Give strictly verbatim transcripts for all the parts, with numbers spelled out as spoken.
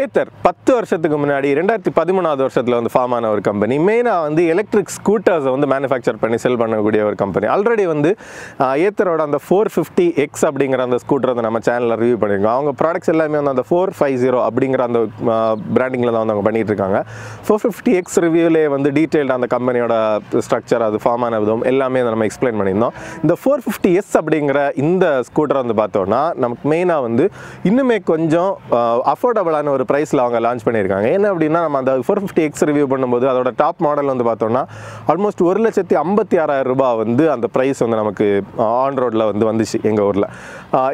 Ather, ten வருஷத்துக்கு முன்னாடி twenty thirteen வருஷத்துல வந்து ஃபார்ம் ஆன ஒரு கம்பெனி. மெயினா வந்து எலக்ட்ரிக் ஸ்கூட்டர்ஸ் வந்து manufacture பண்ணி செல் பண்ணக்கூடிய ஒரு கம்பெனி. ஆல்ரெடி வந்து Atherோட அந்த four fifty X அப்படிங்கற அந்த ஸ்கூட்டரை நம்ம சேனல்ல ரிவ்யூ பண்ணிருக்கோம். அவங்க ப்ராடக்ட்ஸ் எல்லாமே வந்து அந்த four fifty அப்படிங்கற அந்த பிராண்டிங்ல தான் வந்து அவங்க பண்ணிட்டு இருக்காங்க. four fifty X ரிவ்யூலயே வந்து டீடைல்டா அந்த கம்பெனியோட ஸ்ட்ரக்சர் அது ஃபார்ம் ஆன விதம் எல்லாமே நம்ம எக்ஸ்பிளைன் பண்ணிருந்தோம். இந்த four fifty S அப்படிங்கற இந்த ஸ்கூட்டர் வந்து பார்த்தோம்னா நமக்கு மெயினா வந்து இன்னுமே கொஞ்சம் அஃபோர்டபிளான ஒரு price la avanga launch pannirukanga enna appadina nama and four fifty X review பண்ணும்போது அதோட டாப் மாடல் வந்து பார்த்தோம்னா almost one lakh fifty-six thousand rupees வந்து அந்த price வந்து நமக்கு ஆன் ரோட்ல வந்து வந்துச்சு எங்க ஊர்ல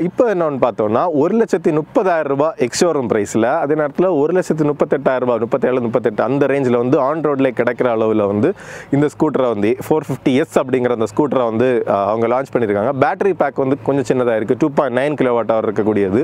இப்போ என்னன்னு பார்த்தோம்னா one lakh thirty thousand rupees ex showroom priceல அதே நேரத்துல one lakh thirty-eight thousand rupees thirty-seven thirty-eight அந்த ரேஞ்சில வந்து ஆன் ரோட்ல கிடைக்கிற அளவுல வந்து இந்த ஸ்கூட்டரை வந்து four fifty S அப்படிங்கற அந்த ஸ்கூட்டரை வந்து அவங்க லான்ச் பண்ணிருக்காங்க பேட்டரி பேக் வந்து கொஞ்சம் சின்னதா இருக்கு two point nine kilowatt hour இருக்க கூடியது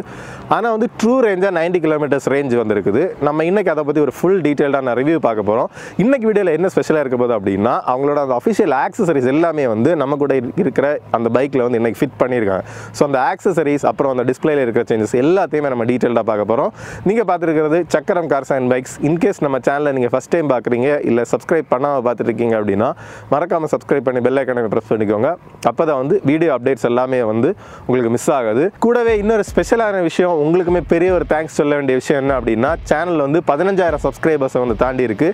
ஆனா வந்து ட்ரூ ரேஞ்சா ninety kilometers range வந்திருக்குது நம்ம இன்னைக்கு அத பத்தி ஒரு ফুল டீடைலடா நான் ரிவ்யூ பார்க்க போறோம் இன்னைக்கு வீடியோல என்ன ஸ்பெஷலா இருக்க போகுது அப்படினா அவங்களோட அந்த ஆபீஷியல் ஆக்சஸரீஸ் எல்லாமே வந்து நம்ம கூட இருக்கிற அந்த பைக்ல வந்து இன்னைக்கு ஃபிட் பண்ணிருக்காங்க சோ அந்த ஆக்சஸரீஸ் அப்புறம் அந்த டிஸ்ப்ளேல இருக்கிற चेंजेस எல்லாத்தையும் நம்ம டீடைலடா பார்க்க போறோம் நீங்க பாத்துக்கிட்டிருக்கிறது சக்கரம் cars and bikes in case நம்ம சேனலை நீங்க first டைம் பார்க்கறீங்க இல்ல Subscribe பண்ணாம பார்த்துட்டு இருக்கீங்க அப்படினா மறக்காம Subscribe பண்ணி பெல் ஐகானை பிரஸ் பண்ணிக்கோங்க அப்பதான் வந்து வீடியோ அப்டேட்ஸ் எல்லாமே வந்து உங்களுக்கு மிஸ் ஆகாது கூடவே இன்னொரு ஸ்பெஷலான விஷயம் உங்களுக்குமே பெரிய ஒரு தேங்க்ஸ் சொல்ல வேண்டிய விஷயம் என்ன அப்படினா சேனல் வந்து பதினஞ்சாயிரம் Subscribers வந்து தாண்டி இருக்கு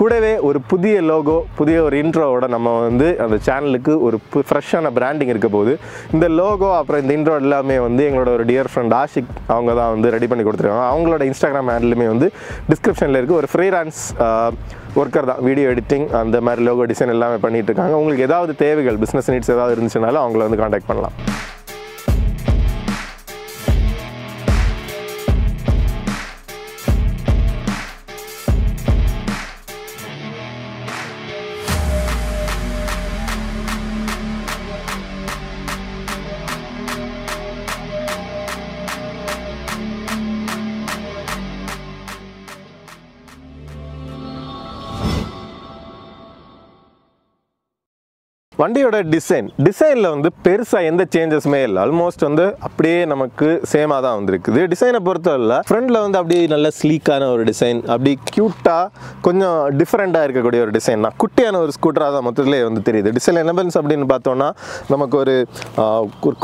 கூடவே ஒரு புதிய லோகோ புதிய ஒரு இன்ட்ரோவோட நம்ம வந்து அந்த சேனலுக்கு ஒரு ஃப்ரெஷ்ஷான பிராண்டிங் இருக்க போகுது இந்த லோகோ அப்புறம் இந்த இன்ட்ரோ எல்லாமே வந்து எங்களோட ஒரு டியர் friend ஆஷிக் அவங்க தான் வந்து ரெடி பண்ணி கொடுத்துருக்காங்க அவங்களோட Instagram ஹேண்டிலுமே வந்து டிஸ்கிரிப்ஷன்ல இருக்கு ஒரு ஃப்ரீலான்ஸ் ஒர்க்கர் தான் வீடியோ எடிட்டிங் அந்த மாதிரி லோகோ டிசைன் எல்லாமே பண்ணிட்டு இருக்காங்க உங்களுக்கு ஏதாவது தேவைகள் பிசினஸ் நீட்ஸ் ஏதாவது இருந்துச்சுனால அவங்கள வந்து காண்டாக்ட் பண்ணலாம் வண்டியோட டிசைன் டிசைன்ல வந்து பெருசா எந்த சேஞ்சஸ்மே இல்ல ஆல்மோஸ்ட் வந்து அப்படியே நமக்கு சேமா தான் வந்திருக்குது டிசைனை பொறுத்தவரை ஃப்ரண்ட்ல வந்து அப்படியே நல்ல ஸ்லீக்கான ஒரு டிசைன் அப்படி கியூட்டா கொஞ்சம் டிஃபரண்டா இருக்கக்கூடிய ஒரு டிசைன் தான் குட்டியான ஒரு ஸ்கூட்டரா தான் மொத்தத்திலே வந்து தெரியுது டிசைன் எலமெண்ட்ஸ் அப்படின்னு பார்த்தோம்னா நமக்கு ஒரு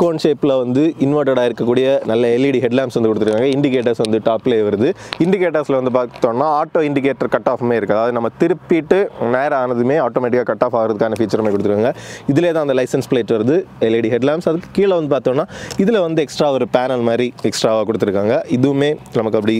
கோன் ஷேப்ல வந்து இன்வெர்ட்டடா இருக்கக்கூடிய நல்ல எல்இடி ஹெட்லாம்ப்ஸ் வந்து கொடுத்துருக்காங்க இண்டிகேட்டர்ஸ் வந்து டாப்ல வருது இண்டிகேட்டர்ஸ்ல வந்து பார்த்தோம்னா ஆட்டோ இண்டிகேட்டர் கட் ஆஃப்மே இருக்கு அதாவது நம்ம திருப்பிட்டு நேரம் ஆனதுமே ஆட்டோமேட்டிக்கா கட் ஆஃப் ஆகிறதுக்கான ஃபீச்சருமே கொடுத்துருக்காங்க இதுல தான் அந்த லைசென்ஸ் பிளேட் வருது எல்இடி ஹெட்லாம்ப்ஸ் அதுக்கு கீழே வந்து பார்த்தோம்னா இதில் வந்து எக்ஸ்ட்ரா ஒரு பேனல் மாதிரி எக்ஸ்ட்ராவாக கொடுத்துருக்காங்க இதுவுமே நமக்கு அப்படி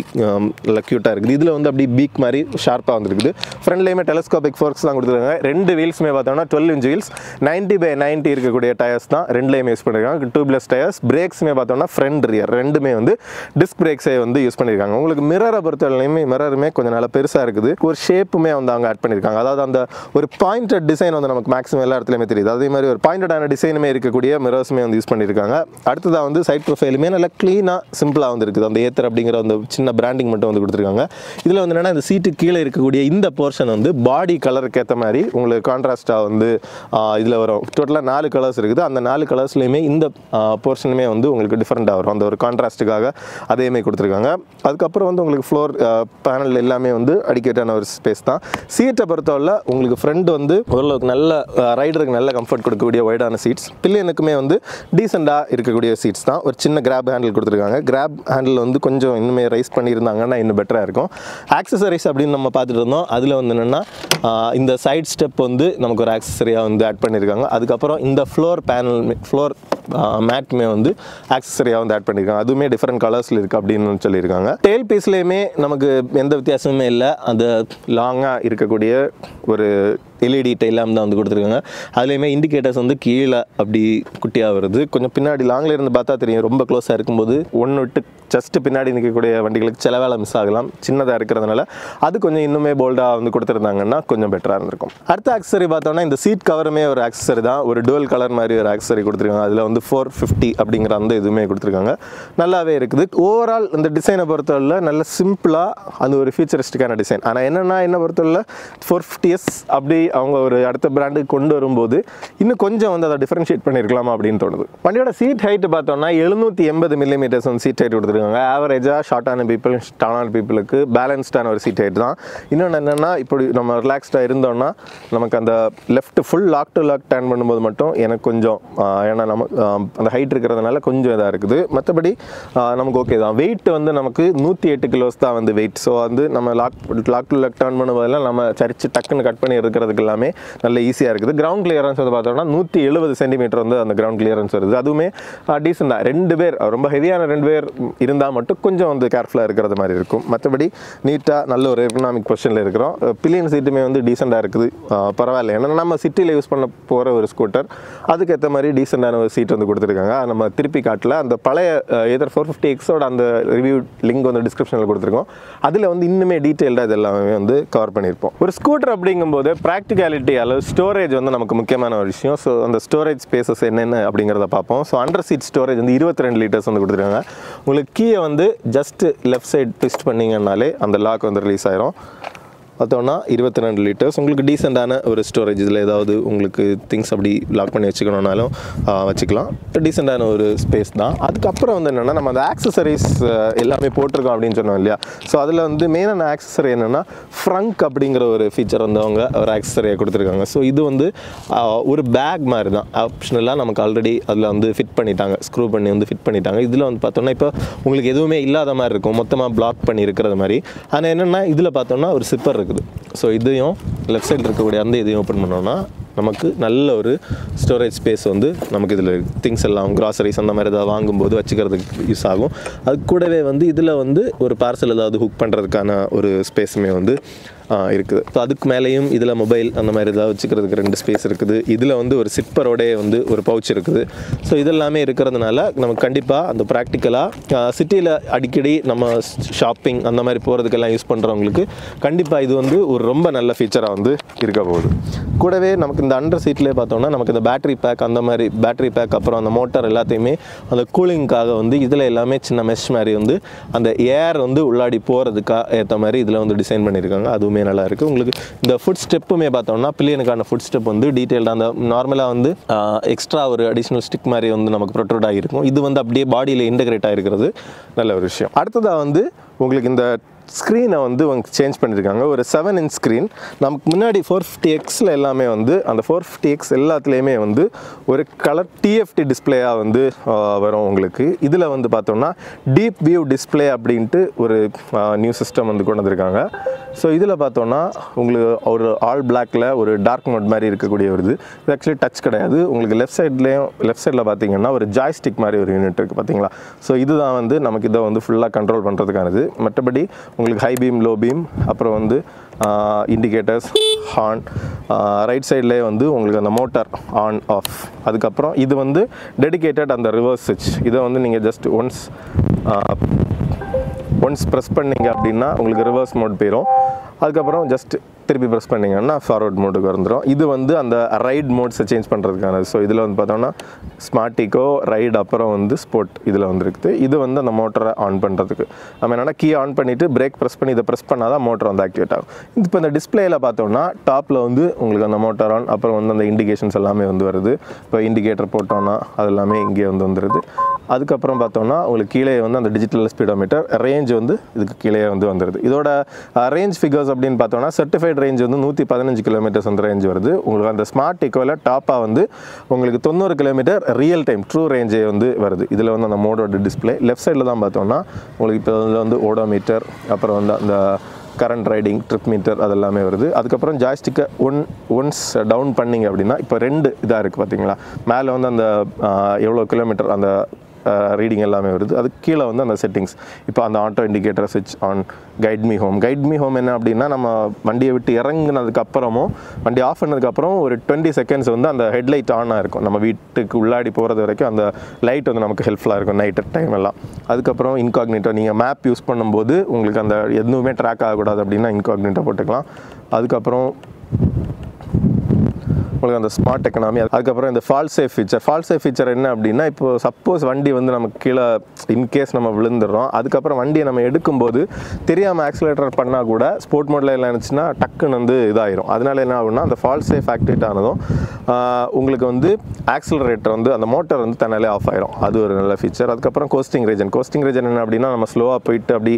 க்யூட்டாக இருக்குது இதில் வந்து அப்படி பீக் மாதிரி ஷார்ப்பாக வந்துருக்குது ஃப்ரண்ட்லேயுமே டெலஸ்கோபிக் ஃபோர்க்ஸ் தான் கொடுத்துருக்காங்க ரெண்டு வீல்ஸுமே பார்த்தோம்னா twelve inch wheels ninety by ninety இருக்கக்கூடிய டயர்ஸ் தான் ரெண்டுலேயுமே யூஸ் பண்ணியிருக்காங்க டியூப்லெஸ் டயர்ஸ் பிரேக்ஸுமே பார்த்தோம்னா ஃப்ரண்ட் ரியர் ரெண்டுமே வந்து டிஸ்க் பிரேக்ஸே வந்து யூஸ் பண்ணியிருக்காங்க உங்களுக்கு மிரரை பொறுத்தவரையிலுமே மிரருமே கொஞ்சம் நல்லா பெருசாக இருக்குது ஒரு ஷேப்புமே வந்து அவங்க ஆட் பண்ணியிருக்காங்க அதாவது அந்த ஒரு பாயிண்டட் டிசைன் வந்து நமக்கு மேக்ஸிமம் எல்லா இடத்துலையுமே அதே மாதிரி ஒரு பாயிண்டடான டிசைனுமே இருக்கக்கூடிய மிரர்ஸுமே வந்து யூஸ் பண்ணியிருக்காங்க அடுத்ததாக வந்து சைட் ப்ரொஃபைலுமே நல்லா க்ளீனாக சிம்பிளாக வந்துருக்குது அந்த Ather அப்படிங்கிற அந்த சின்ன பிராண்டிங் மட்டும் வந்து கொடுத்துருக்காங்க இதில் வந்து என்னென்னா இந்த சீட்டு கீழே இருக்கக்கூடிய இந்த போர்ஷன் வந்து பாடி கலருக்கு ஏற்ற மாதிரி உங்களுக்கு கான்ட்ராஸ்டாக வந்து இதில் வரும் டோட்டலாக நாலு கலர்ஸ் இருக்குது அந்த நாலு கலர்ஸ்லையுமே இந்த போர்ஷனுமே வந்து உங்களுக்கு டிஃப்ரெண்ட்டாக வரும் அந்த ஒரு கான்ட்ராஸ்ட்டுக்காக அதேமே கொடுத்துருக்காங்க அதுக்கப்புறம் வந்து உங்களுக்கு ஃப்ளோர் பேனல் எல்லாமே வந்து அடிக்கேட்டான ஒரு ஸ்பேஸ் தான் சீட்டை பொறுத்தவரை உங்களுக்கு ஃப்ரண்ட் வந்து ஓரளவுக்கு நல்ல ரைடருக்கு நல்ல கம்ஃபர்ட் கொடுக்கக்கூடிய ஒய்டான சீட்ஸ் பிள்ளைனுக்குமே வந்து டீசெண்டாக இருக்கக்கூடிய சீட்ஸ் தான் ஒரு சின்ன கிராப் ஹேண்டில் கொடுத்துருக்காங்க கிராப் ஹேண்டில் வந்து கொஞ்சம் இன்னுமே ரைஸ் பண்ணியிருந்தாங்கன்னா இன்னும் பெட்டராக இருக்கும் ஆக்சசரிஸ் அப்படின்னு நம்ம பார்த்துட்டு இருந்தோம் அதில் வந்து என்னென்னா இந்த சைட் ஸ்டெப் வந்து நமக்கு ஒரு ஆக்சசரியாக வந்து ஆட் பண்ணியிருக்காங்க அதுக்கப்புறம் இந்த ஃப்ளோர் பேனல் ஃப்ளோர் மேட்டுமே வந்து ஆக்சசரியாக வந்து ஆட் பண்ணியிருக்காங்க அதுவுமே டிஃப்ரெண்ட் கலர்ஸில் இருக்குது அப்படின்னு சொல்லியிருக்காங்க டெயில் பீஸ்லேயுமே நமக்கு எந்த வித்தியாசமுமே இல்லை அந்த லாங்காக இருக்கக்கூடிய ஒரு எல்இடி டெய்லாம் தான் வந்து கொடுத்துருக்காங்க அதுலேயுமே இண்டிகேட்டர்ஸ் வந்து கீழே அப்படி குட்டியாக வருது கொஞ்சம் பின்னாடி லாங்கில் இருந்து பார்த்தா தெரியும் ரொம்ப க்ளோஸாக இருக்கும்போது ஒன்று விட்டு ஜஸ்ட் பின்னாடி நிற்கக்கூடிய வண்டிகளுக்கு சில வேலை மிஸ் ஆகலாம் சின்னதாக இருக்கிறதுனால அது கொஞ்சம் இன்னுமே போல்டாக வந்து கொடுத்துருந்தாங்கன்னா கொஞ்சம் பெட்டராக இருந்திருக்கும் அடுத்த ஆக்சசரி பார்த்தோம்னா இந்த சீட் கவருமே ஒரு ஆக்சசரி தான் ஒரு டுவல் கலர் மாதிரி ஒரு ஆக்சசரி கொடுத்துருக்காங்க அதில் வந்து வந்து four fifty அப்படிங்கற அந்த இதுமே கொடுத்திருக்காங்க நல்லாவே இருக்குது ஓவரால் இந்த டிசைனை பொறுத்தவரை நல்ல சிம்பிளா அந்த ஒரு ஃபியூச்சரிஸ்டிக்கான டிசைன் ஆனா என்னன்னா என்ன பொறுத்தவரை four fifty S அப்படி அவங்க ஒரு அடுத்த பிராண்ட் கொண்டு வரும்போது இன்னும் கொஞ்சம் வந்து அத டிஃபரன்ஷியேட் பண்ணிருக்கலாம் அப்படினு தோணுது வண்டியோட சீட் ஹைட் பார்த்தோம்னா seven eighty millimeters வந்து சீட் ஹைட் கொடுத்திருக்காங்க அவரேஜா ஷார்ட்டான people டாலான peopலுக்கு பேலன்ஸ்ட் ஆன ஒரு சீட் ஹைட் தான் இன்னொன்னு என்னன்னா இப்போ நம்ம ரிலாக்ஸ்டா இருந்தோம்னா நமக்கு அந்த left full lock to lock turn பண்ணும்போது மட்டும் எனக்கு கொஞ்சம் ஏன்னா நம்ம அந்த ஹைட் இருக்குறதனால கொஞ்சம் இதா இருக்குது மத்தபடி நமக்கு ஓகே தான் weight வந்து நமக்கு one oh eight kilograms தான் வந்து weight சோ வந்து நம்ம lock lock to lock turn பண்ணும்போது நம்ம சரிச்சு டக்குன்னு கட் பண்ணி இருக்குறதுக்கு எல்லாமே நல்ல ஈஸியா இருக்குது ground clearance வந்து பார்த்தோம்னா one seventy centimeters வந்து அந்த ground clearance வருது அதுவுமே டீசன்டா ரெண்டு பேர் ரொம்ப ஹெவியான ரெண்டு பேர் இருந்தா மட்டும் கொஞ்சம் வந்து கேர்ஃபுல்லா இருக்குறது மாதிரி இருக்கும் மத்தபடி நீட்டா நல்ல ஒரு ergonomic positionல இருக்குறோம் பிலியன் சீட்டுமே வந்து டீசன்டா இருக்குது பரவாயில்லை என்ன நம்ம சிட்டில யூஸ் பண்ண போற ஒரு ஸ்கூட்டர் அதுக்கு ஏத்த மாதிரி டீசன்டான ஒரு சீட் வந்து கொடுத்திருக்காங்க நம்ம திருப்பி காட்டல அந்த பழைய Ather four fifty X ஓட அந்த ரிவ்யூ லிங்க் வந்து டிஸ்கிரிப்ஷன்ல கொடுத்திருக்கோம் அதுல வந்து இன்னுமே டீடைலா இதெல்லாம் வந்து கவர் பண்ணிருப்போம் ஒரு ஸ்கூட்டர் அப்படிங்கும்போது பிராக்டிகாலிட்டி அல்லது ஸ்டோரேஜ் வந்து நமக்கு முக்கியமான ஒரு விஷயம் சோ அந்த ஸ்டோரேஜ் ஸ்பேसेस என்னென்ன அப்படிங்கறத பாப்போம் சோ அண்டர் சீட் ஸ்டோரேஜ் வந்து twenty-two liters வந்து கொடுத்திருக்காங்க உங்களுக்கு கீயை வந்து ஜஸ்ட் லெஃப்ட் சைடு ட்விஸ்ட் பண்ணீங்கனாலே அந்த லாக் வந்து ரிலீஸ் ஆயிடும் அதோனா twenty-two liters உங்களுக்கு டீசன்ட் ஆன ஒரு ஸ்டோரேஜ் இதுல ஏதாவது உங்களுக்கு things அப்படி லாக் பண்ணி வெச்சுக்கணும்னாலும் வெச்சுக்கலாம் டீசன்ட் ஆன ஒரு ஸ்பேஸ் தான் அதுக்கு அப்புறம் வந்து என்னன்னா நம்ம அந்த ஆக்சஸரீஸ் எல்லாமே போட்டுறோம் அப்படினு சொன்னோம் இல்லையா சோ அதுல வந்து மெயினான ஆக்சஸரி என்னன்னா ஃப்ரங்க் அப்படிங்கற ஒரு ஃபீச்சர் வந்தவங்க ஒரு ஆக்சஸரியா கொடுத்திருக்காங்க சோ இது வந்து ஒரு பேக் மாதிரி தான் ஆப்ஷனலா நமக்கு ஆல்ரெடி அதுல வந்து ஃபிட் பண்ணிட்டாங்க ஸ்க்ரூ பண்ணி வந்து ஃபிட் பண்ணிட்டாங்க இதுல வந்து பார்த்தோம்னா இப்போ உங்களுக்கு எதுவுமே இல்லாத மாதிரி இருக்கும் மொத்தமா பிளாக் பண்ணி இருக்குறது மாதிரி ஆனா என்னன்னா இதுல பார்த்தோம்னா ஒரு சிப்பர் So, இதையும் left side இருக்கக்கூடிய அந்த இதையும் ஓபன் பண்ணோம்னா நமக்கு நல்ல ஒரு ஸ்டோரேஜ் ஸ்பேஸ் வந்து நமக்கு இதுல திங்ஸ் எல்லாம் groceries அந்த மாதிரி ஏதாவது வாங்கும்போது வச்சிக்கிறதுக்கு யூஸ் ஆகும் அது கூடவே வந்து இதுல வந்து ஒரு பார்சல் ஏதாவது ஹூக் பண்றதுக்கான ஒரு ஸ்பேஸ்மே வந்து இருக்குது சோ அதுக்கு மேலயும் இதல மொபைல் அந்த மாதிரி ஏதாவது வச்சிக்கிறதுக்கு ரெண்டு ஸ்பேஸ் இருக்குது இதல வந்து ஒரு சிப்பரோட வந்து ஒரு பவுச் இருக்குது சோ இதெல்லாம் இருக்குிறதுனால நமக்கு கண்டிப்பா அந்த பிராக்டிகலா சிட்டில அடிக்கடி நம்ம ஷாப்பிங் அந்த மாதிரி போறதுக்கு எல்லாம் யூஸ் பண்றவங்களுக்கு கண்டிப்பா இது வந்து ஒரு ரொம்ப நல்ல ஃபீச்சரா வந்து இருக்க போகுது கூடவே நமக்கு இந்த அண்டர் சீட்லயே பார்த்தோம்னா நமக்கு இந்த பேட்டரி பேக் அந்த மாதிரி பேட்டரி பேக் அப்புறம் அந்த மோட்டார் எல்லாத்தையுமே அந்த கூலிங்காக வந்து இதல எல்லாமே சின்ன மெஷ் மாதிரி வந்து அந்த ஏர் வந்து உள்ளாடி போறதுக்கு ஏத்த மாதிரி இதல வந்து டிசைன் பண்ணிருக்காங்க அது மே நல்லா இருக்கு உங்களுக்கு இந்த ஃபுட் ஸ்டெப்புமே பார்த்தோம்னா பில்லியனுக்கான ஃபுட் ஸ்டெப் வந்து டீடைல்டா அந்த நார்மலா வந்து எக்ஸ்ட்ரா ஒரு அடிஷனல் ஸ்டிக் மாதிரி வந்து நமக்கு ப்ரோட்ரூட் ஆகி இருக்கும் இது வந்து அப்படியே பாடியில இன்டகிரேட் ஆகி இருக்குது நல்ல ஒரு விஷயம் அடுத்ததா வந்து உங்களுக்கு இந்த ஸ்கிரீனை வந்து சேஞ்ச் பண்ணிருக்காங்க ஒரு seven inch screen நமக்கு முன்னாடி four fifty X ல எல்லாமே வந்து அந்த four fifty X எல்லாத்துலயுமே வந்து ஒரு கலர் T F T டிஸ்ப்ளேயா வந்து வரும் உங்களுக்கு இதுல வந்து பார்த்தோம்னா deep view display அப்படினு ஒரு நியூ சிஸ்டம் வந்து கொண்டு வந்திருக்காங்க சோ இதுல பார்த்தோம்னா உங்களுக்கு ஒரு all black ல ஒரு dark mode மாதிரி இருக்கக்கூடிய வருது இது actually touch கிடையாது உங்களுக்கு left side ல left side ல பாத்தீங்கன்னா ஒரு joystick மாதிரி ஒரு யூனிட் இருக்கு பாத்தீங்களா சோ இதுதான் வந்து நமக்கு இத வந்து ஃபுல்லா கண்ட்ரோல் பண்றதுக்கானது மற்றபடி உங்களுக்கு ஹை பீம் லோ பீம் அப்புறம் வந்து indicators on right side ல வந்து உங்களுக்கு அந்த மோட்டார் on off அதுக்கு அப்புறம் இது வந்து dedicated அந்த reverse switch இத வந்து நீங்க just once once press பண்ணீங்க அப்படினா உங்களுக்கு reverse mode போயிடும் அதுக்கு அப்புறம் just திருப்பி press பண்ணீங்கன்னா forward mode க்கு வந்துரும் இது வந்து அந்த ride modes change பண்றதுக்கான சோ இதுல வந்து பார்த்தோம்னா smart eco ride அப்புறம் வந்து sport இதுல வந்திருக்கு இது வந்து அந்த மோட்டாரை ஆன் பண்றதுக்கு நாம என்னன்னா கீ ஆன் பண்ணிட்டு பிரேக் press பண்ணி இத press பண்ணாதான் மோட்டார் வந்து ஆக்டிவேட் ஆகும் இப்போ இந்த டிஸ்ப்ளேல பார்த்தோம்னா டாப்ல வந்து உங்களுக்கு அந்த மோட்டார் ஆன் அப்புறம் வந்து அந்த இண்டிகேஷன்ஸ் எல்லாமே வந்து வருது இப்போ இண்டிகேட்டர் போட்டோம்னா அதெல்லாம் இங்கே வந்து வந்துருது அதுக்கு அப்புறம் பார்த்தோம்னா உங்களுக்கு கீழே வந்து அந்த டிஜிட்டல் ஸ்பீடோமீட்டர் ரேஞ்ச் வந்து இதுக்கு கீழே வந்து வந்துருது இதோட ரேஞ்ச் ஃபிகர்ஸ் அப்படினு பார்த்தோம்னா सर्टिफाइड ரேஞ்ச் வந்து one fifteen kilometers அந்த ரேஞ்ச் வருது உங்களுக்கு அந்த ஸ்மார்ட் ஈக்கோல டாப்பா வந்து உங்களுக்கு ninety kilometers real time true ரேஞ்சே வந்து வருது இதுல வந்து அந்த மோடோட டிஸ்ப்ளே லெஃப்ட் சைடுல தான் பார்த்தோம்னா உங்களுக்கு இப்போ வந்து ஓடோமீட்டர் அப்புறம் வந்து அந்த current riding trip meter அதெல்லாம் வருது அதுக்கு அப்புறம் joystick once down பண்ணீங்க அப்படினா இப்போ ரெண்டு இதா இருக்கு பாத்தீங்களா மேல வந்து அந்த எவ்வளவு கிலோமீட்டர் அந்த ரீடிங் எல்லாமே வருது அது கீழ வந்து அந்த செட்டிங்ஸ் இப்போ அந்த ஆட்டோ இண்டிகேட்டர் ஸ்விட்ச் on guide me home guide me home என்ன அப்படினா நம்ம வண்டியை விட்டு இறங்குனதுக்கு அப்புறமும் வண்டி ஆஃப் பண்ணதுக்கு அப்புறம் ஒரு twenty seconds வந்து அந்த ஹெட் லைட் ஆன் ஆயிருக்கும் நம்ம வீட்டுக்கு உள்ளாடி போறது வரைக்கும் அந்த லைட் வந்து நமக்கு ஹெல்ப்ஃபுல்லா இருக்கும் நைட் டைம் எல்லாம் அதுக்கு அப்புறம் இன்காக்னிட்டோ நீங்க மேப் யூஸ் பண்ணும்போது உங்களுக்கு அந்த எதுவுமே ட்ராக் ஆக கூடாது அப்படினா இன்காக்னிட்டோ போட்டுக்கலாம் அதுக்கு அப்புறம் நம்மளுக்கு அந்த ஸ்மார்ட் எக்கனாமி. அதுக்கப்புறம் இந்த fall safe feature. Fall safe feature என்ன அப்படின்னா, இப்போ சப்போஸ் வண்டி வந்து நமக்கு கீழே இன்கேஸ் நம்ம விழுந்துடுறோம், அதுக்கப்புறம் வண்டியை நம்ம எடுக்கும்போது தெரியாமல் ஆக்சிலேட்டர் பண்ணால் கூட ஸ்போர்ட் மோடில் எல்லாம் இருந்துச்சுன்னா டக்குன்னு வந்து இதாகிடும். அதனால என்ன ஆகும்னா, அந்த ஃபால் சேஃப் ஆக்டிவேட் ஆனதும் உங்களுக்கு வந்து ஆக்சிலரேட்டர் வந்து அந்த மோட்டர் வந்து தன்னாலே ஆஃப் ஆகிடும். அது ஒரு நல்ல ஃபீச்சர். அதுக்கப்புறம் கோஸ்டிங் ரீஜன். கோஸ்டிங் ரீஜன் என்ன அப்படின்னா, நம்ம ஸ்லோவாக போயிட்டு அப்படி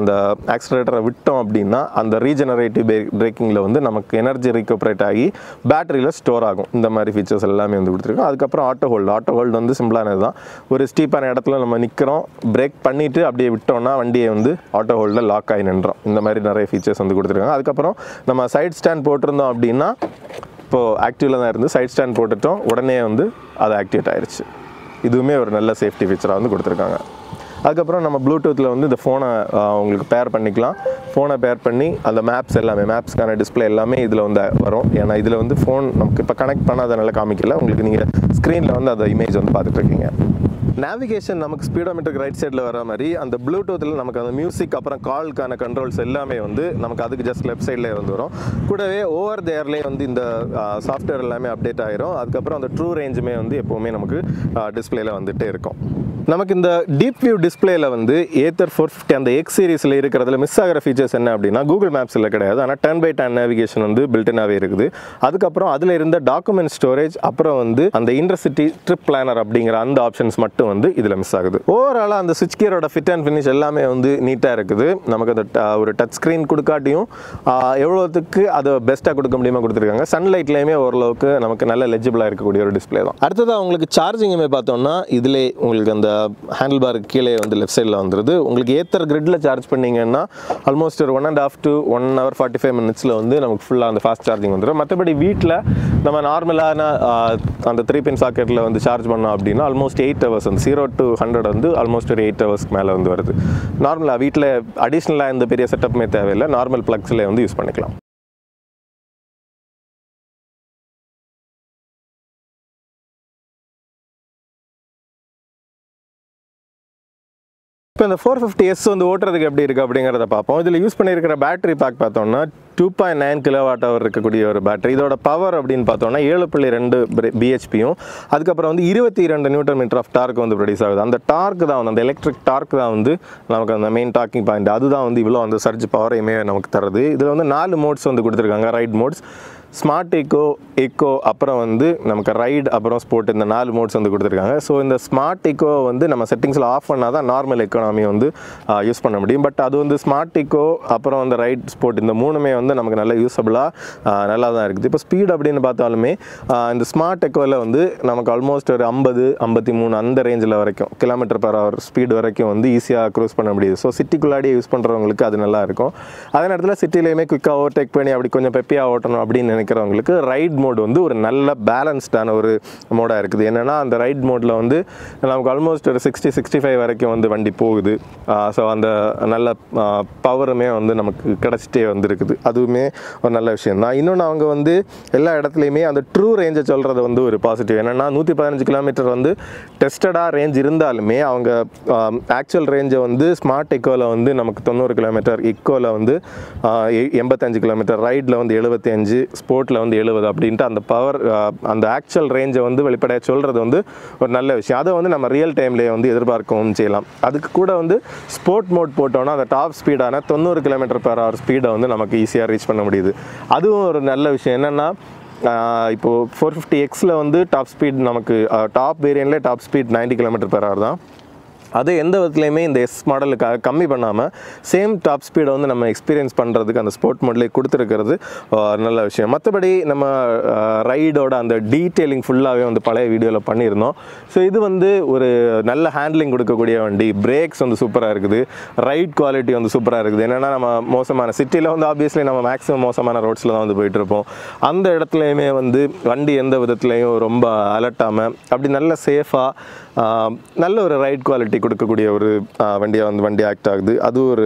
அந்த ஆக்சிலரேட்டரை விட்டோம் அப்படின்னா அந்த ரீஜெனரேட்டிவ் பிரேக்கிங்கில் வந்து நமக்கு எனர்ஜி ரிகப்ரேட் ஆகி பேட்டரியில் ஸ்டோர் ஆகும். இந்த மாதிரி ஃபீச்சர்ஸ் எல்லாமே வந்து கொடுத்துருக்கோம். அதுக்கப்புறம் ஆட்டோ ஹோல்டு. ஆட்டோ ஹோல்டு வந்து சிம்பிளானது தான். ஒரு ஸ்டீப்பான இடத்துல நம்ம நிற்கிறோம், பிரேக் பண்ணிவிட்டு அப்படியே விட்டோம்னா வண்டியை வந்து ஆட்டோ ஹோல்டில் லாக் ஆகி நின்றோம். இந்த மாதிரி நிறைய ஃபீச்சர்ஸ் வந்து கொடுத்துருக்காங்க. அதுக்கப்புறம் நம்ம சைட் ஸ்டாண்ட் போட்டிருந்தோம் அப்படின்னா, இப்போது ஆக்டிவில் தான் இருந்து சைட் ஸ்டாண்ட் போட்டுட்டோம், உடனே வந்து அது ஆக்டிவேட் ஆகிடுச்சு. இதுவுமே ஒரு நல்ல சேஃப்டி ஃபீச்சராக வந்து கொடுத்துருக்காங்க. அதுக்கப்புறம் நம்ம ப்ளூடூத்தில் வந்து இந்த ஃபோனை உங்களுக்கு பேர் பண்ணிக்கலாம். ஃபோனை பேர் பண்ணி அந்த மேப்ஸ் எல்லாமே, மேப்ஸ்க்கான டிஸ்பிளே எல்லாமே இதில் வந்து வரும். ஏன்னா இதில் வந்து ஃபோன் நமக்கு இப்போ கனெக்ட் பண்ணாதனால காமிக்கல, உங்களுக்கு நீங்கள் ஸ்க்ரீனில் வந்து அந்த இமேஜ் வந்து பார்த்துட்ருக்கீங்க. நேவிகேஷன் நமக்கு ஸ்பீடோமீட்டருக்கு ரைட் சைடில் வர மாதிரி அந்த ப்ளூடூத்தில் நமக்கு அந்த மியூசிக் அப்புறம் காலுக்கான கண்ட்ரோல்ஸ் எல்லாமே வந்து நமக்கு அதுக்கு ஜஸ்ட் லெஃப்ட் சைட்லேயே வந்து வரும். கூடவே ஓவர் தேர்லேயே வந்து இந்த சாஃப்ட்வேர் எல்லாமே அப்டேட் ஆகிரும். அதுக்கப்புறம் அந்த ட்ரூ ரேஞ்சுமே வந்து எப்போவுமே நமக்கு டிஸ்பிளேயில் வந்துகிட்டே இருக்கும். நமக்கு இந்த டீப் வியூ டிஸ்பிளேயில் வந்து ஏத்தர் ஃபோர் ஃபிஃப்டி அந்த எக்ஸ் சீரிஸில் இருக்கிறதுல மிஸ் ஆகிற ஃபீச்சர்ஸ் என்ன அப்படின்னா, கூகுள் மேப்ஸில் கிடையாது, ஆனால் டர்ன் பை டர்ன் நேவிகேஷன் வந்து பில்டனாகவே இருக்குது. அதுக்கப்புறம் அதில் இருந்த டாக்குமெண்ட் ஸ்டோரேஜ், அப்புறம் வந்து அந்த இன்டர்சிட்டி ட்ரிப் பிளானர் அப்படிங்கிற அந்த ஆப்ஷன்ஸ் மட்டும் வந்து இதில் மிஸ் ஆகுது. ஓவராலாக அந்த சுவிட்ச் கியரோட ஃபிட் அண்ட் ஃபினிஷ் எல்லாமே வந்து நீட்டாக இருக்குது. நமக்கு அந்த ஒரு டச் ஸ்க்ரீன் கொடுக்காட்டியும் எவ்வளோத்துக்கு அதை பெஸ்ட்டாக கொடுக்க முடியுமா கொடுத்துருக்காங்க. சன்லைட்லேயுமே ஓரளவுக்கு நமக்கு நல்ல லெஜிபிளாக இருக்கக்கூடிய ஒரு டிஸ்பிளே தான். அடுத்ததாக உங்களுக்கு சார்ஜிங்குமே பார்த்தோம்னா, இதிலே உங்களுக்கு அந்த ஹேண்டில் பாருக்கு கீழே வந்து லெஃப்ட் சைடில் வந்துடுது. உங்களுக்கு ஏத்தர் கிரிட்டில் சார்ஜ் பண்ணிங்கன்னா ஆல்மோஸ்ட் ஒரு one and half to one hour forty five மினிட்ஸில் வந்து நமக்கு ஃபுல்லாக அந்த ஃபாஸ்ட் சார்ஜிங் வந்துடும். மற்றபடி வீட்டில் நம்ம நார்மலான அந்த த்ரீ பின் சாக்கெட்டில் வந்து சார்ஜ் பண்ணோம் அப்படின்னா ஆல்மோஸ்ட் எயிட் ஹவர்ஸ் வந்து ஜீரோ டு ஹண்ட்ரட் வந்து ஆல்மோஸ்ட் ஒரு எயிட் ஹவர்ஸ்க்கு மேலே வந்து வருது. நார்மலாக வீட்டில் அடிஷ்னலாக இந்த பெரிய செட்டப்புமே தேவையில்லை, நார்மல் ப்ளக்ஸில் வந்து யூஸ் பண்ணிக்கலாம். இப்போ இந்த ஃபோர் ஃபிஃப்டி எஸ் வந்து ஓட்டுறதுக்கு எப்படி இருக்குது அப்படிங்கிறத பார்ப்போம். இதில் யூஸ் பண்ணியிருக்கிற பேட்டரி பேக் பார்த்தோம்னா two point nine kilo watt hour இருக்கக்கூடிய ஒரு பேட்டரி. இதோட பவர் அப்படின்னு பார்த்தோம்னா ஏழு புள்ளி ரெண்டு பிஹெச்பியும் அதுக்கப்புறம் வந்து இருபத்தி இரண்டு நியூட்டன் மீட்டர் ஆஃப் டார்க் வந்து ப்ரொடியூஸ் ஆகுது. அந்த டார்க் தான் வந்து அந்த எலக்ட்ரிக் டார்க் தான் வந்து நமக்கு அந்த மெயின் டாக்கிங் பாயிண்ட். அதுதான் வந்து இவ்வளோ அந்த சர்ஜ் பவரையுமே நமக்கு தருது. இதில் வந்து நாலு மோட்ஸ் வந்து கொடுத்துருக்காங்க. Ride modes, smart eco, eco, அப்புறம் வந்து நமக்கு ரைடு, அப்புறம் ஸ்போர்ட், இந்த நாலு மோட்ஸ் வந்து கொடுத்துருக்காங்க. ஸோ இந்த ஸ்மார்ட் ஈக்கோ வந்து நம்ம செட்டிங்ஸில் ஆஃப் பண்ணால் தான் நார்மல் எக்கனாமி வந்து யூஸ் பண்ண முடியும். பட் அது வந்து ஸ்மார்ட் ஈக்கோ அப்புறம் வந்து ரைட், ஸ்போர்ட் இந்த மூணுமே வந்து நமக்கு நல்ல யூஸபுளாக நல்லா தான் இருக்குது. இப்போ ஸ்பீடு அப்படின்னு பார்த்தாலுமே இந்த ஸ்மார்ட் ஈக்கோவில் வந்து நமக்கு ஆல்மோஸ்ட் ஒரு ஐம்பது ஐம்பத்தி மூணு அந்த ரேஞ்சில் வரைக்கும் கிலோமீட்டர் பர் ஹவர் ஸ்பீடு வரைக்கும் வந்து ஈஸியாக க்ரூஸ் பண்ண முடியுது. ஸோ சிட்டிக்குள்ளாடியே யூஸ் பண்ணுறவங்களுக்கு அது நல்லா இருக்கும். அதே நேரத்தில் சிட்டிலேயுமே குயிக்காக ஓவர்டேக் பண்ணி அப்படி கொஞ்சம் பெப்பியாக ஓட்டணும் அப்படின்னு நினைக்கிறவங்களுக்கு ரைட் மோட் வந்து ஒரு நல்ல பேலன்ஸ்டான ஒரு மோடாக இருக்குது. என்னென்னா அந்த ரைட் மோடில் வந்து நமக்கு ஆல்மோஸ்ட் ஒரு சிக்ஸ்டி சிக்ஸ்டி ஃபைவ் வரைக்கும் வந்து வண்டி போகுது. ஸோ அந்த நல்ல பவருமே வந்து நமக்கு கிடச்சிட்டே வந்துருக்குது. அதுவுமே ஒரு நல்ல விஷயந்தான். இன்னொன்று அவங்க வந்து எல்லா இடத்துலையுமே அந்த ட்ரூ ரேஞ்சை சொல்கிறது வந்து ஒரு பாசிட்டிவ். என்னென்னா நூற்றி பதினஞ்சு கிலோமீட்டர் வந்து டெஸ்டடாக ரேஞ்ச் இருந்தாலுமே அவங்க ஆக்சுவல் ரேஞ்சை வந்து ஸ்மார்ட் ஈக்கோவில் வந்து நமக்கு தொண்ணூறு கிலோமீட்டர், ஈக்கோவில் வந்து எண்பத்தஞ்சு கிலோமீட்டர், ரைடில் வந்து எழுபத்தி அஞ்சு, ஸ்போர்ட்டில் வந்து எழுபது அப்படின்ட்டு அந்த பவர் அந்த ஆக்சுவல் ரேஞ்சை வந்து வெளிப்படையாக சொல்கிறது வந்து ஒரு நல்ல விஷயம். அதை வந்து நம்ம ரியல் டைம்லேயே வந்து எதிர்பார்க்கவும் செய்யலாம். அதுக்கு கூட வந்து ஸ்போர்ட் மோட் போட்டோன்னா அந்த டாப் ஸ்பீடான தொண்ணூறு கிலோமீட்டர் பர் ஹவர் ஸ்பீடை வந்து நமக்கு ஈஸியாக ரீச் பண்ண முடியுது. அதுவும் ஒரு நல்ல விஷயம். என்னென்னா இப்போது ஃபோர் ஃபிஃப்டி எக்ஸில் வந்து டாப் ஸ்பீட் நமக்கு டாப் வேரியன்ட்லேயே top speed ninety kilometre per hour தான். அது எந்த விதத்துலையுமே இந்த எஸ் மாடலுக்காக கம்மி பண்ணாமல் சேம் டாப் ஸ்பீடை வந்து நம்ம எக்ஸ்பீரியன்ஸ் பண்ணுறதுக்கு அந்த ஸ்போர்ட் மாடலே கொடுத்துருக்கிறது நல்ல விஷயம். மற்றபடி நம்ம ரைடோட அந்த டீட்டெயிலிங் ஃபுல்லாகவே வந்து பழைய வீடியோவில் பண்ணியிருந்தோம். ஸோ இது வந்து ஒரு நல்ல ஹேண்ட்லிங் கொடுக்கக்கூடிய வண்டி. பிரேக்ஸ் வந்து சூப்பராக இருக்குது, ரைட் குவாலிட்டி வந்து சூப்பராக இருக்குது. என்னென்னா நம்ம மோசமான சிட்டியில் வந்து ஆப்வியஸ்லி நம்ம மேக்ஸிமம் மோசமான ரோட்ஸில் தான் வந்து போயிட்டுருப்போம். அந்த இடத்துலையுமே வந்து வண்டி எந்த விதத்துலையும் ரொம்ப அலட்டாமல் அப்படி நல்ல சேஃபாக நல்ல ஒரு ரைட் குவாலிட்டி கொடுக்கக்கூடிய ஒரு வண்டியாக வந்து வண்டி ஆக்ட் ஆகுது. அது ஒரு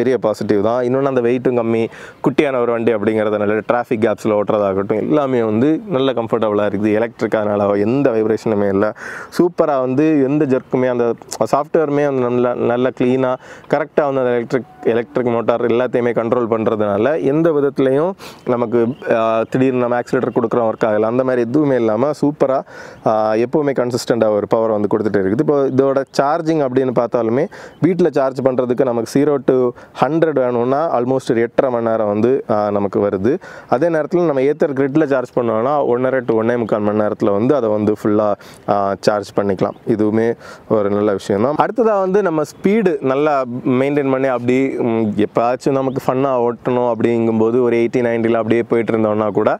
பெரிய பாசிட்டிவ் தான். இன்னொன்று அந்த வெயிட்டும் கம்மி, குட்டியான ஒரு வண்டி அப்படிங்கிறதுனால டிராஃபிக் கேப்ஸில் ஓட்டுறதாகட்டும் எல்லாமே வந்து நல்ல கம்ஃபர்டபுளாக இருக்குது. எலக்ட்ரிக்கானால எந்த வைப்ரேஷனுமே இல்லை, சூப்பராக வந்து எந்த ஜர்க்குமே அந்த சாஃப்ட்வேருமே வந்து நல்லா நல்லா க்ளீனாக கரெக்டாக வந்து அந்த எலக்ட்ரிக் எலக்ட்ரிக் மோட்டார் எல்லாத்தையுமே கண்ட்ரோல் பண்ணுறதுனால எந்த விதத்துலையும் நமக்கு திடீர்னு நம்ம ஆக்சிலேட்டர் கொடுக்குற ஒர்க் ஆகலை, அந்த மாதிரி எதுவுமே இல்லாமல் சூப்பராக எப்போவுமே கன்சிஸ்டண்ட்டாக ஒரு பவர் வந்து கொடுத்துட்டு இருக்குது. இப்போ இதோட சார்ஜிங் அப்படின்னு பார்த்தாலுமே வீட்டில் சார்ஜ் பண்ணுறதுக்கு நமக்கு ஜீரோ டு ஹண்ட்ரட் வேணும்னா ஆல்மோஸ்ட் ஒரு எட்டரை மணி நேரம் வந்து நமக்கு வருது. அதே நேரத்தில் நம்ம ஏத்தர் கிரிட்டில் சார்ஜ் பண்ணோன்னா ஒன்றரை டு ஒன்றே முக்கால் மணி நேரத்தில் வந்து அதை வந்து ஃபுல்லாக சார்ஜ் பண்ணிக்கலாம். இதுவுமே ஒரு நல்ல விஷயம் தான். அடுத்ததாக வந்து நம்ம ஸ்பீடு நல்லா மெயின்டைன் பண்ணி அப்படி எப்போச்சும் நமக்கு ஃபன்னாக ஓட்டணும் அப்படிங்கும்போது ஒரு எயிட்டி நைன்ட்டியில் அப்படியே போயிட்டு இருந்தோம்னா கூட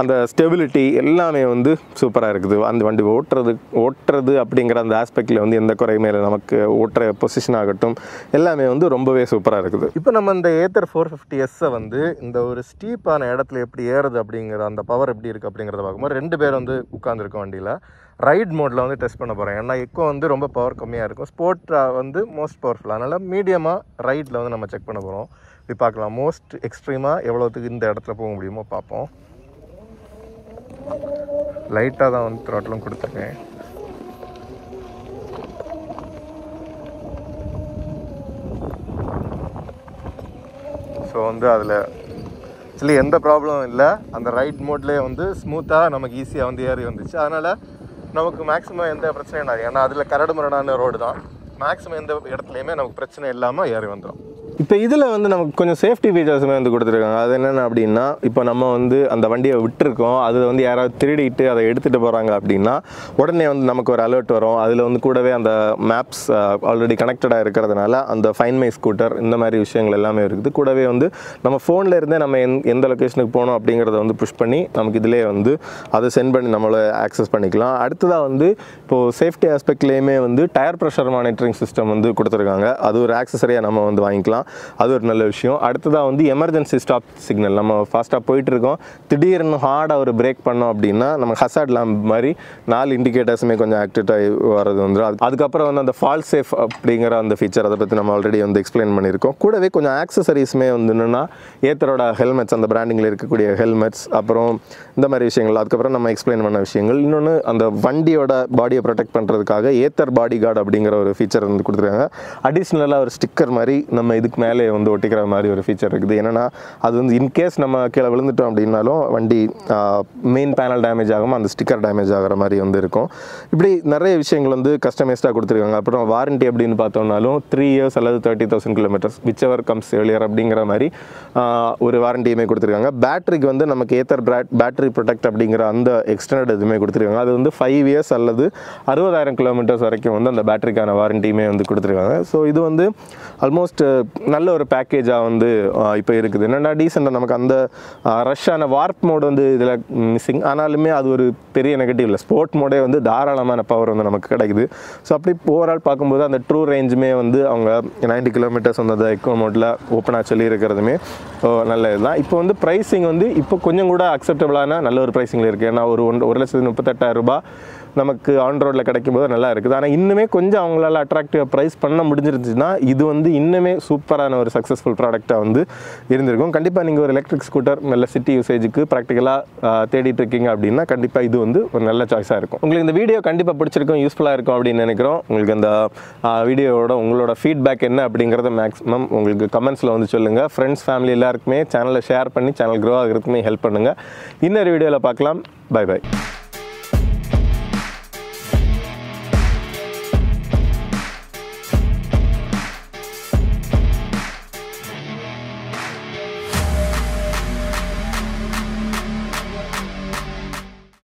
அந்த ஸ்டெபிலிட்டி எல்லாமே வந்து சூப்பராக இருக்குது. அந்த வண்டி ஓட்டுறது ஓட்டுறது அப்படிங்கிற அந்த ஆஸ்பெக்டில் வந்து எந்த குறையுமே இல்லை, நமக்கு ஓட்டுற பொசிஷன் ஆகட்டும் எல்லாமே வந்து ரொம்பவே சூப்பராக இருக்குது. இப்போ நம்ம இந்த ஏத்தர் ஃபோர் ஃபிஃப்டி எஸ்ஸை வந்து இந்த ஒரு ஸ்டீப்பான இடத்துல எப்படி ஏறுது அப்படிங்கிற அந்த பவர் எப்படி இருக்குது அப்படிங்கிறத பார்க்கும்போது ரெண்டு பேர் வந்து உட்காந்துருக்கோம் வண்டியில் ரைட் மோடில் வந்து டெஸ்ட் பண்ண போகிறோம். ஏன்னா எக்கோ வந்து ரொம்ப பவர் கம்மியாக இருக்கும், ஸ்போர்ட்டாக வந்து மோஸ்ட் பவர்ஃபுல், அதனால் மீடியமாக ரைட்டில் வந்து நம்ம செக் பண்ண போகிறோம். இப்படி பார்க்கலாம் மோஸ்ட் எக்ஸ்ட்ரீமாக எவ்வளோத்துக்கு இந்த இடத்துல போக முடியுமோ பார்ப்போம். லைட்டாக தான் வந்து த்ராட்டிலும் கொடுத்துருக்கேன். ஸோ வந்து அதில் ஆக்சுவலி எந்த ப்ராப்ளமும் இல்லை, அந்த ரைட் மோட்லேயே வந்து ஸ்மூத்தாக நமக்கு ஈஸியாக வந்து ஏறி வந்துச்சு. அதனால் நமக்கு மேக்ஸிமம் எந்த பிரச்சனையும் இல்லை, ஏன்னா அதில் கரடு முரடான ரோடு தான், மேக்ஸிமம் எந்த இடத்துலையுமே நமக்கு பிரச்சனை இல்லாமல் ஏறி வந்துடும். இப்போ இதில் வந்து நமக்கு கொஞ்சம் சேஃப்டி ஃபீச்சர்ஸுமே வந்து கொடுத்துருக்காங்க. அது என்னென்ன அப்படின்னா இப்போ நம்ம வந்து அந்த வண்டியை விட்டுருக்கோம், அது வந்து யாராவது திருடிட்டு அதை எடுத்துகிட்டு போகிறாங்க அப்படின்னா உடனே வந்து நமக்கு ஒரு அலர்ட் வரும். அதில் வந்து கூடவே அந்த மேப்ஸ் ஆல்ரெடி கனெக்டடாக இருக்கிறதுனால அந்த ஃபைன் மை ஸ்கூட்டர் இந்த மாதிரி விஷயங்கள் எல்லாமே இருக்குது. கூடவே வந்து நம்ம ஃபோனில் இருந்தே நம்ம எந்த லொக்கேஷனுக்கு போகணும் அப்படிங்கிறத வந்து புஷ் பண்ணி நமக்கு இதிலே வந்து அதை சென்ட் பண்ணி நம்மளை ஆக்சஸ் பண்ணிக்கலாம். அடுத்ததாக வந்து இப்போது சேஃப்டி ஆஸ்பெக்ட்லேயுமே வந்து டயர் ப்ரெஷர் மானிட்டரிங் சிஸ்டம் வந்து கொடுத்துருக்காங்க, அது ஒரு ஆக்சஸரியாக நம்ம வந்து வாங்கிக்கலாம், அது ஒரு நல்ல விஷயம். அடுத்ததாக வந்து எமர்ஜென்சி ஸ்டாப் சிக்னல், நம்ம ஃபாஸ்ட்டாக போயிட்டுருக்கோம் திடீர்னு ஹார்டாக ஒரு பிரேக் பண்ணோம் அப்படின்னா நம்ம ஹசார்ட் லேம்ப் மாதிரி நாலு இண்டிகேட்டர்ஸுமே கொஞ்சம் ஆக்டிவாகி வர்றது வந்துடும். அதுக்கப்புறம் வந்து அந்த ஃபால் சேஃப் அப்படிங்கிற அந்த ஃபீச்சர், அதை பற்றி நம்ம ஆல்ரெடி வந்து எக்ஸ்பிளைன் பண்ணியிருக்கோம். கூடவே கொஞ்சம் ஆக்சசரிஸுமே வந்து என்னென்னா ஏத்தரோட ஹெல்மெட்ஸ், அந்த பிராண்டிங்கில் இருக்கக்கூடிய ஹெல்மெட்ஸ், அப்புறம் இந்த மாதிரி விஷயங்கள், அதுக்கப்புறம் நம்ம எக்ஸ்பிளைன் பண்ண விஷயங்கள். இன்னொன்று அந்த வண்டியோட பாடியை ப்ரொடெக்ட் பண்ணுறதுக்காக ஏத்தர் பாடி கார்டு அப்படிங்கிற ஒரு ஃபீச்சர் வந்து கொடுத்துருக்காங்க. அடிஷ்னலாக ஒரு ஸ்டிக்கர் மாதிரி நம்ம இதுக்கு மேலே வந்து ஒட்டிக்கிற மாதிரி ஒரு ஃபீச்சர் இருக்குது. என்னென்னா அது வந்து இன்கேஸ் நம்ம கீழே விழுந்துட்டோம் அப்படின்னாலும் வண்டி மெயின் பேனல் டேமேஜ் ஆகாமல் அந்த ஸ்டிக்கர் டேமேஜ் ஆகிற மாதிரி வந்து இருக்கும். இப்படி நிறைய விஷயங்கள் வந்து கஸ்டமைஸ்டாக கொடுத்துருக்காங்க. அப்புறம் வாரண்டி அப்படின்னு பார்த்தோம்னாலும் த்ரீ இயர்ஸ் அல்லது thirty thousand kilometres whichever comes earlier அப்படிங்கிற மாதிரி ஒரு வாரண்டியுமே கொடுத்துருக்காங்க. பேட்டரிக்கு வந்து நமக்கு ஏத்தர் பேட்டரி ப்ரொடெக்ட் அப்படிங்கிற அந்த எக்ஸ்டெண்டட் இதுவுமே கொடுத்துருக்காங்க. அது வந்து ஃபைவ் இயர்ஸ் அல்லது அறுபதாயிரம் கிலோமீட்டர்ஸ் வரைக்கும் வந்து அந்த பேட்டரிக்கான வாரண்டியுமே வந்து கொடுத்துருக்காங்க. ஸோ இது வந்து ஆல்மோஸ்ட் நல்ல ஒரு பேக்கேஜாக வந்து இப்போ இருக்குது. என்னென்னா டீசெண்டாக நமக்கு அந்த ரஷ்ஷான வார்ப் மோடு வந்து இதில் மிஸ்ஸிங், ஆனாலுமே அது ஒரு பெரிய நெகட்டிவ் இல்லை, ஸ்போர்ட் மோடே வந்து தாராளமான பவர் வந்து நமக்கு கிடைக்குது. ஸோ அப்படி ஓவரால் பார்க்கும்போது அந்த ட்ரூ ரேஞ்சுமே வந்து அவங்க நைன்ட்டி கிலோமீட்டர்ஸ் வந்து அந்த எக்கோ மோட்டில் ஓப்பனாக சொல்லியிருக்கிறதுமே நல்ல இதுதான். இப்போ வந்து ப்ரைஸிங் வந்து இப்போ கொஞ்சம் கூட அக்செப்டபுளான நல்ல ஒரு ப்ரைஸிங்கில் இருக்குது. ஏன்னா ஒரு ஒன்று ஒரு லட்சத்து முப்பத்தெட்டாயிரம் ரூபாய் நமக்கு ஆன் ரோடில் கிடைக்கும் போது நல்லா இருக்குது. ஆனால் இன்னுமே கொஞ்சம் அவங்களால அட்ராக்டிவாக ப்ரைஸ் பண்ண முடிஞ்சிருந்துச்சுன்னா இது வந்து இன்னுமே சூப்பரான ஒரு சக்ஸஸ்ஃபுல் ப்ராடக்டாக வந்து இருந்திருக்கும். கண்டிப்பாக நீங்கள் ஒரு எலக்ட்ரிக் ஸ்கூட்டர் நல்ல சிட்டி யூசேஜுக்கு ப்ராக்டிக்கலாக தேடிட்டு இருக்கீங்க அப்படின்னா கண்டிப்பாக இது வந்து ஒரு நல்ல சாய்ஸாக இருக்கும். உங்களுக்கு இந்த வீடியோ கண்டிப்பாக பிடிச்சிருக்கும், யூஸ்ஃபுல்லாக இருக்கும் அப்படின்னு நினைக்கிறோம். உங்களுக்கு இந்த வீடியோவோட உங்களோட ஃபீட்பேக் என்ன அப்படிங்கிறத மேக்ஸிமம் உங்களுக்கு கமெண்ட்ஸில் வந்து சொல்லுங்கள். ஃப்ரெண்ட்ஸ் ஃபேமிலி எல்லாருக்குமே சேனலை ஷேர் பண்ணி சேனல் க்ரோ ஆகிறதுக்குமே ஹெல்ப் பண்ணுங்கள். இன்னொரு வீடியோவில் பார்க்கலாம். Bye by.